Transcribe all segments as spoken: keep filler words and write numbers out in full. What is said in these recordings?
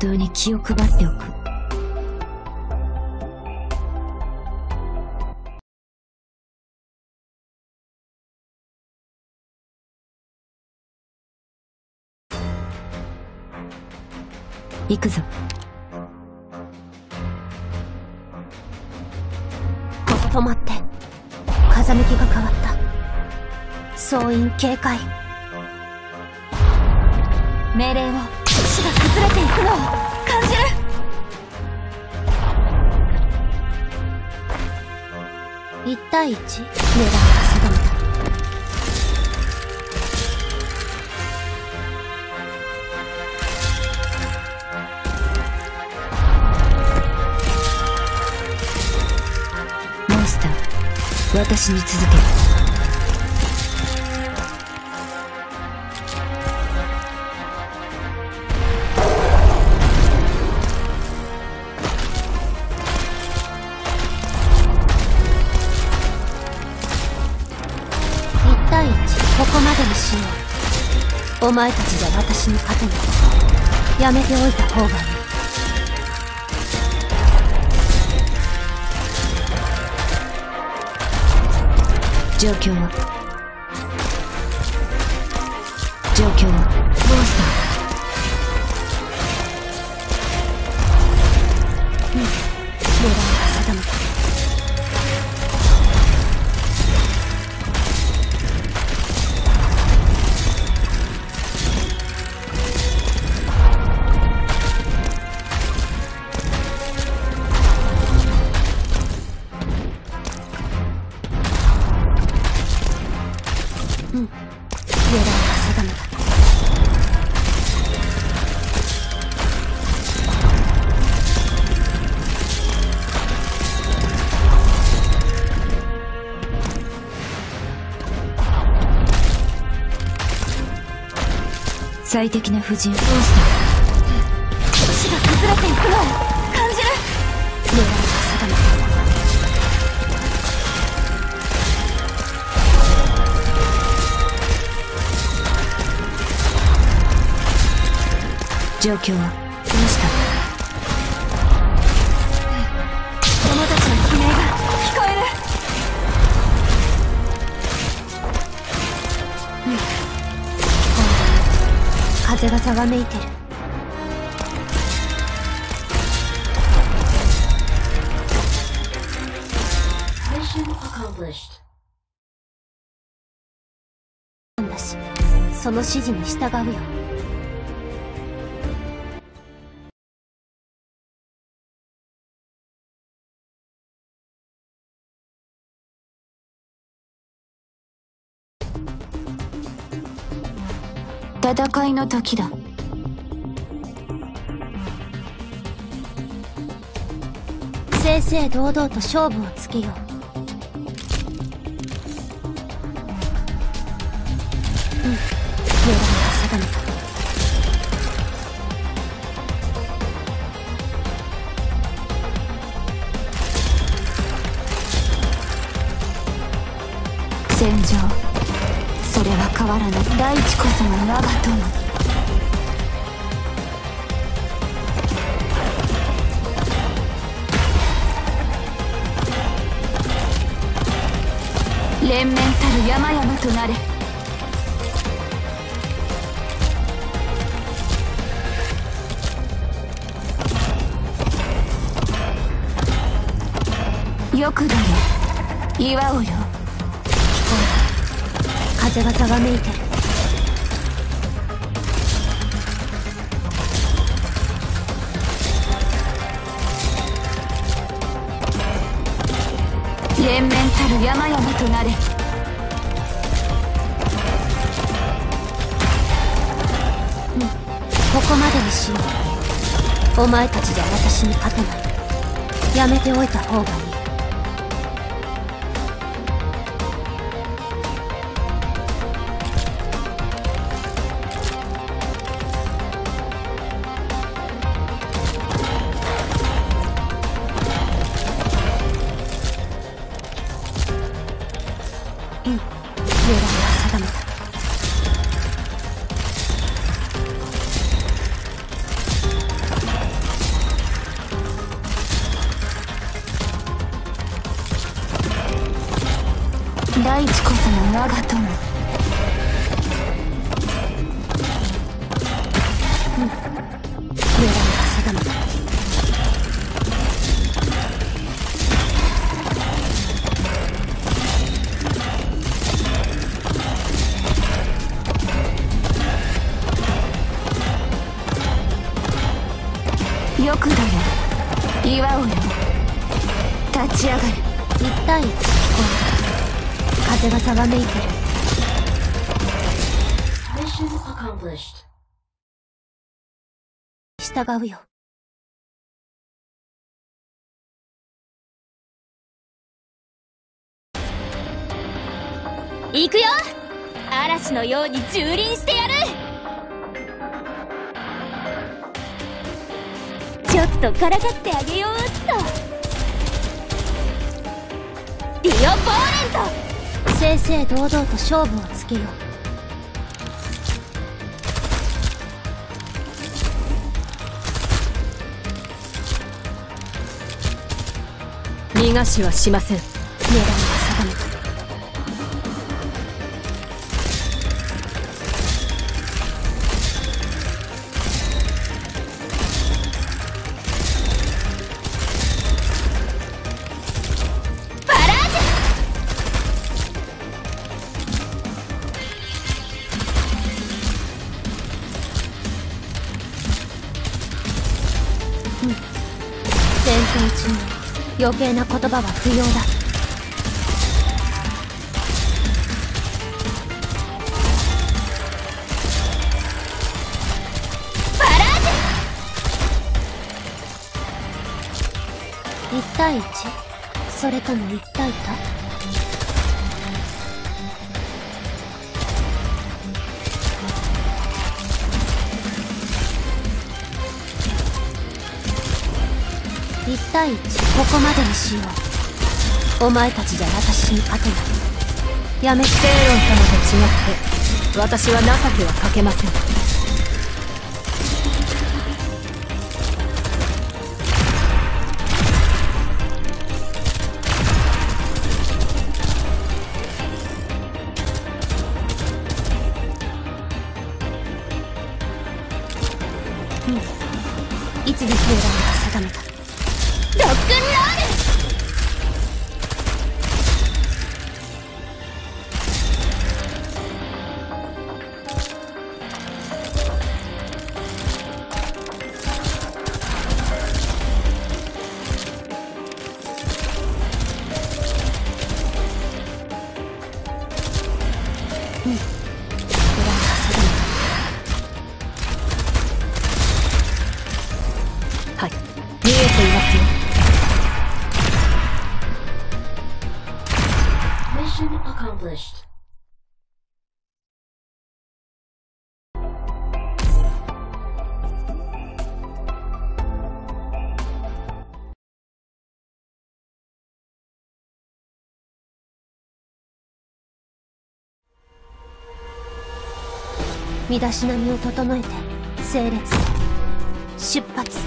動に気を配っておく。行くぞ。ここ止まって。風向きが変わった。総員警戒。命令を。死が崩れていくのを感じる。いちたいいち、値段が定めた。私に続け。いちたいいち、ここまでにしよう。お前たちじゃ私に勝てない。やめておいた方がいい。状況は状況はモンスター。うん、値段が定まった最適な布陣。どうした死が崩れていくのを感じる。狙いが定まった。状況はどうした。友達の悲鳴が聞こえる。うん、風がざわめいてる。だし、その指示に従うよ。戦いの時だ。正々堂々と勝負をつけよう。うん、値段が定めた。戦場、それは変わらない。大地こそが我が友。連綿たる山々となれ。よくだね、岩をよ。風がざわめいてる。連綿たる山々となれ。うん、ここまでにしよう。お前たちじゃ私に勝てない。やめておいた方がいい。大地こその我が友、うん、我らが定め。 よくだよ、岩尾よ、立ち上がる。一対一聞こえた。風がざわめいてる。従うよ。行くよ。嵐のように蹂躙してやる。 ちょっとからかってあげようっと。ディオ・ボーレント、正々堂々と勝負をつけよう。 逃がしはしません。狙いは定めた。 余計な言葉は不要だ。バラージュ！ いち対いち、それともいち対多。いち対いち、 ここまでにしよう。お前たちじゃ私に勝てない。やめて。セイロン様と違って私は情けはかけません。うん、いつでセイロンが定めた。 ロックンロール、うん。 身だしなみを整えて整列出発。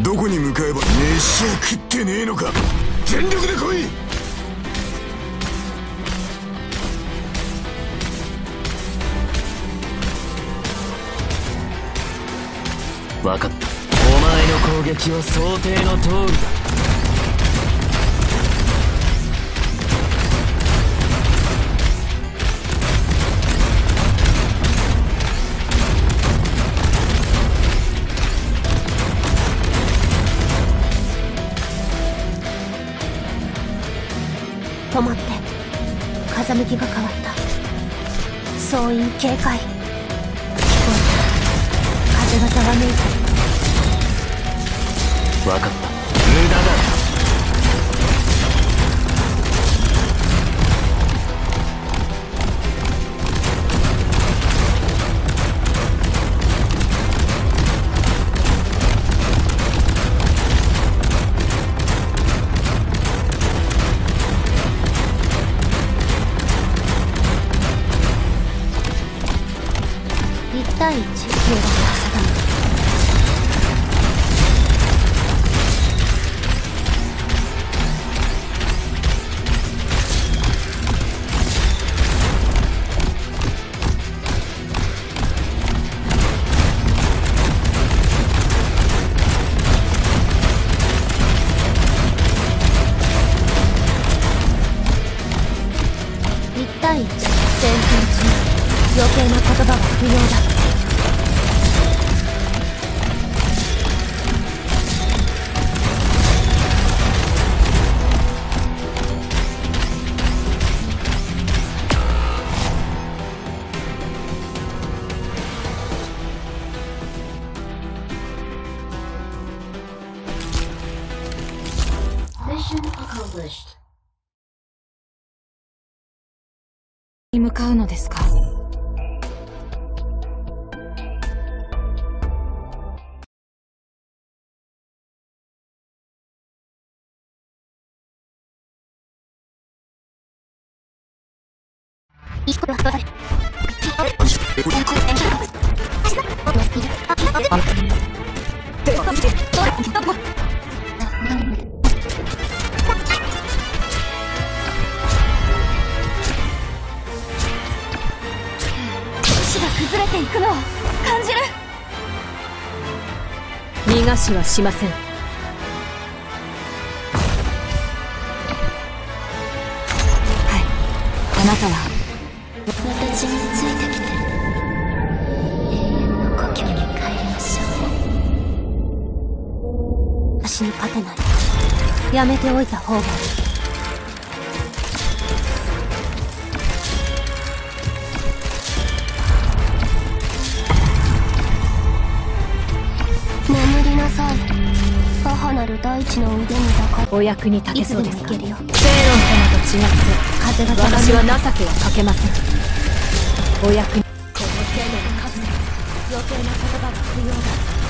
どこに向かえば飯を食ってねえのか。全力で来い。 分かった。お前の攻撃は想定の通りだ。止まって。風向きが変わった。総員警戒。聞こえた。風がざわめいた。 分かった。無駄だ。一対一、目が定め。Mission accomplished. に向かうのですか。崩れていくのを感じる。逃がしはしません。はい、あなたは私についてきて、永遠の故郷に帰りましょう。私に勝てない。やめておいた方が。母なる大地の腕に抱かお役に立てそうですか。セイロン様と違って風が私は情けはかけません。お役にこのセイロンの数で余計な言葉が不要だ。